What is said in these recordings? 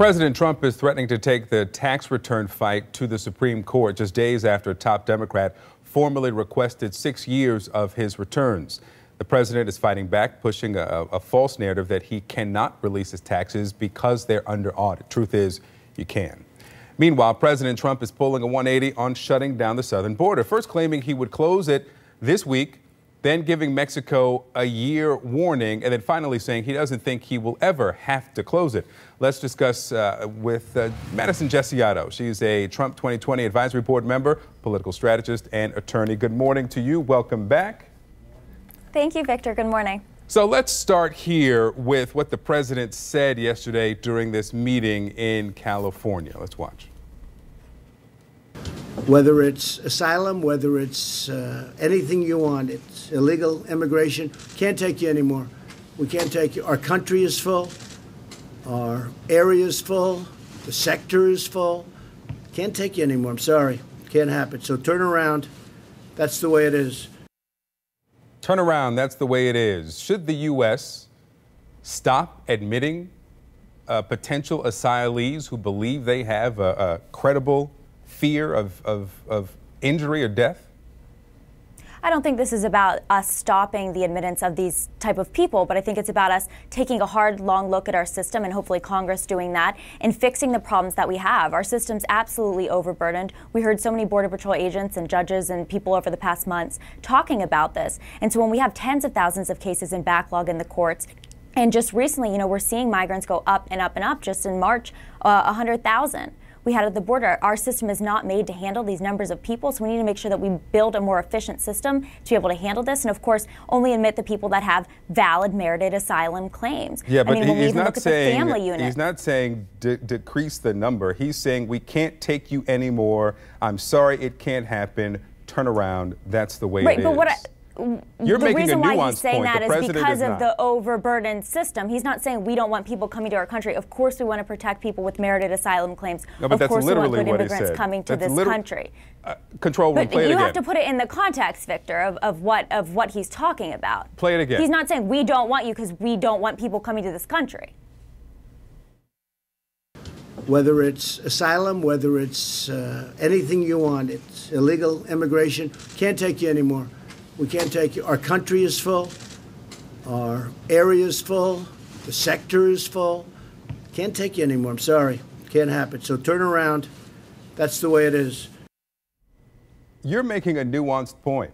President Trump is threatening to take the tax return fight to the Supreme Court just days after a top Democrat formally requested 6 years of his returns. The president is fighting back, pushing a false narrative that he cannot release his taxes because they're under audit. Truth is, you can. Meanwhile, President Trump is pulling a 180 on shutting down the southern border, first claiming he would close it this week, then giving Mexico a year warning, and then finally saying he doesn't think he will ever have to close it. Let's discuss with Madison Gesiotto. She's a Trump 2020 Advisory Board member, political strategist, and attorney. Good morning to you. Welcome back. Thank you, Victor. Good morning. So let's start here with what the president said yesterday during this meeting in California. Let's watch. Whether it's asylum, whether it's anything you want, it's illegal immigration, can't take you anymore. We can't take you. Our country is full. Our area is full. The sector is full. Can't take you anymore. I'm sorry. Can't happen. So turn around. That's the way it is. Turn around. That's the way it is. Should the U.S. stop admitting potential asylees who believe they have a credible fear of injury or death? I don't think this is about us stopping the admittance of these type of people, but I think it's about us taking a hard, long look at our system, and hopefully Congress doing that, and fixing the problems that we have. Our system's absolutely overburdened. We heard so many Border Patrol agents and judges and people over the past months talking about this. And so when we have tens of thousands of cases in backlog in the courts, and just recently, you know, we're seeing migrants go up and up and up. Just in March, 100,000. We had at the border. Our system is not made to handle these numbers of people, so we need to make sure that we build a more efficient system to be able to handle this, and of course only admit the people that have valid merited asylum claims. Yeah, but I mean, he's not saying decrease the number. He's saying we can't take you anymore. I'm sorry, it can't happen. Turn around. That's the way it is. But what you're making a nuanced point. The reason why he's saying that is because of the overburdened system. He's not saying we don't want people coming to our country. Of course we want to protect people with merited asylum claims. No, but that's literally what he said. Of course we want good immigrants coming to this country. Control room, play it again. But you have to put it in the context, Victor, of what he's talking about. Play it again. He's not saying we don't want you because we don't want people coming to this country. Whether it's asylum, whether it's anything you want, it's illegal immigration, can't take you anymore. We can't take you. Our country is full. Our area is full. The sector is full. Can't take you anymore. I'm sorry. Can't happen. So turn around. That's the way it is. You're making a nuanced point,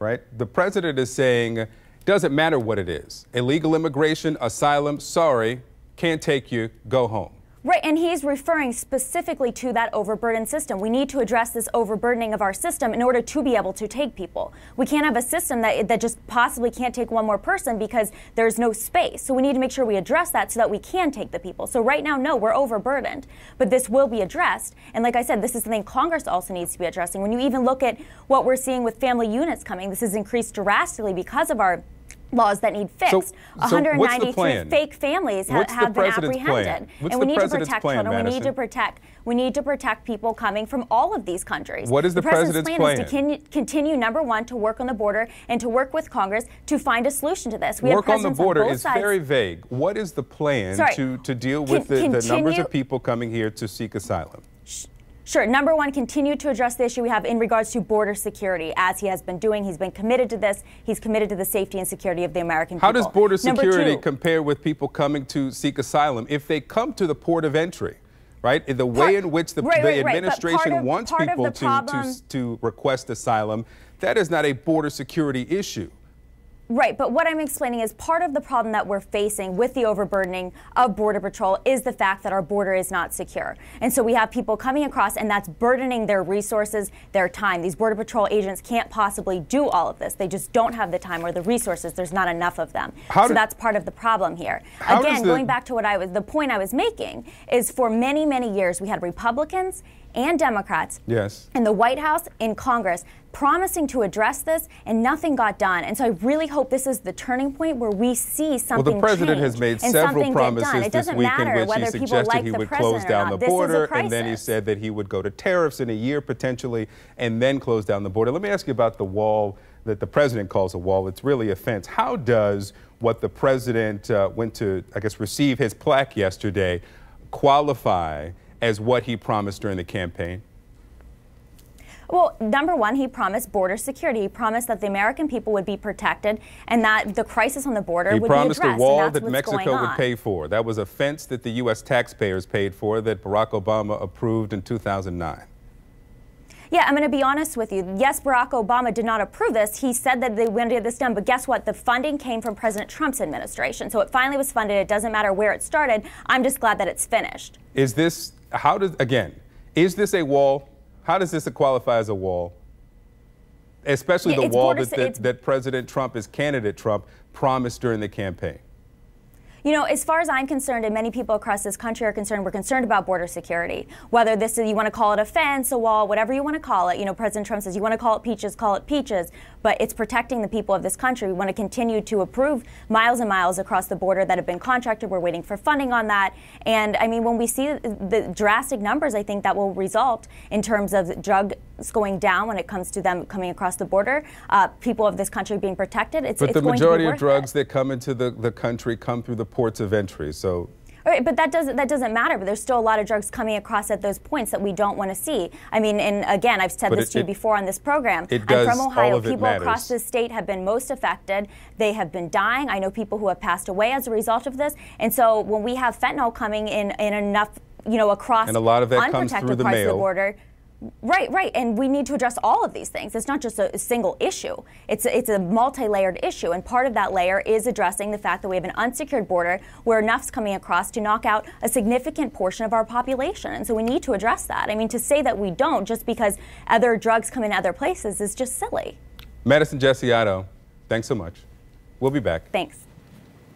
right? The president is saying it doesn't matter what it is. Illegal immigration, asylum, sorry, can't take you, go home. Right, and he's referring specifically to that overburdened system. We need to address this overburdening of our system in order to be able to take people. We can't have a system that just possibly can't take one more person because there's no space. So we need to make sure we address that so that we can take the people. So right now, no, we're overburdened, but this will be addressed. And like I said, this is something Congress also needs to be addressing. When you even look at what we're seeing with family units coming, this has increased drastically because of our laws that need fixed. So 193 fake families have been apprehended, and we need to protect children. We need to protect people coming from all of these countries. What is the president's plan? Is to continue, number one, to work on the border and to work with Congress to find a solution to this. We work on the border is very vague. What is the plan to deal with the numbers of people coming here to seek asylum? Sure. Number one, continue to address the issue we have in regards to border security, as he has been doing. He's been committed to this. He's committed to the safety and security of the American people. How does border security compare with people coming to seek asylum if they come to the port of entry, right? The way in which the administration wants people to request asylum, that is not a border security issue. Right, but what I'm explaining is part of the problem that we're facing with the overburdening of Border Patrol is the fact that our border is not secure. And so we have people coming across, and that's burdening their resources, their time. These Border Patrol agents can't possibly do all of this. They just don't have the time or the resources. There's not enough of them. So that's part of the problem here. Again, going back to what the point I was making is for many, many years we had Republicans and Democrats in the White House, in Congress, promising to address this, and nothing got done. And so I really hope this is the turning point where we see something change. Well, the president has made several promises this week in which he suggested he would close down the border, and then he said that he would go to tariffs in a year potentially, and then close down the border. Let me ask you about the wall that the president calls a wall. It's really a fence. How does what the president went to, I guess, receive his plaque yesterday, qualify as what he promised during the campaign? Well, number one, he promised border security. He promised that the American people would be protected and that the crisis on the border would be addressed. He promised a wall that Mexico would pay for. That was a fence that the U.S. taxpayers paid for that Barack Obama approved in 2009. Yeah, I'm going to be honest with you. Yes, Barack Obama did not approve this. He said that they wanted to get this done, but guess what? The funding came from President Trump's administration. So it finally was funded. It doesn't matter where it started. I'm just glad that it's finished. Is this, is this a wall? How does this qualify as a wall, especially the wall that President Trump, as candidate Trump, promised during the campaign? You know, as far as I'm concerned, and many people across this country are concerned, we're concerned about border security. Whether this is, you want to call it a fence, a wall, whatever you want to call it. You know, President Trump says, you want to call it peaches, but it's protecting the people of this country. We want to continue to approve miles and miles across the border that have been contracted. We're waiting for funding on that. And I mean, when we see the drastic numbers, I think that will result in terms of drugs going down when it comes to them coming across the border, people of this country being protected. But the majority of drugs that come into the country come through the ports of entry, so. All right, but that doesn't matter. But there's still a lot of drugs coming across at those points that we don't want to see. I mean, and again, I've said this to you before on this program. I'm from Ohio. People across this state have been most affected. They have been dying. I know people who have passed away as a result of this. And so when we have fentanyl coming in enough, you know, across unprotected parts of the border. Right, right, and we need to address all of these things. It's not just a single issue. It's a multi-layered issue, and part of that layer is addressing the fact that we have an unsecured border where enough's coming across to knock out a significant portion of our population, and so we need to address that. I mean, to say that we don't just because other drugs come in other places is just silly. Madison Gesiotto, thanks so much. We'll be back. Thanks.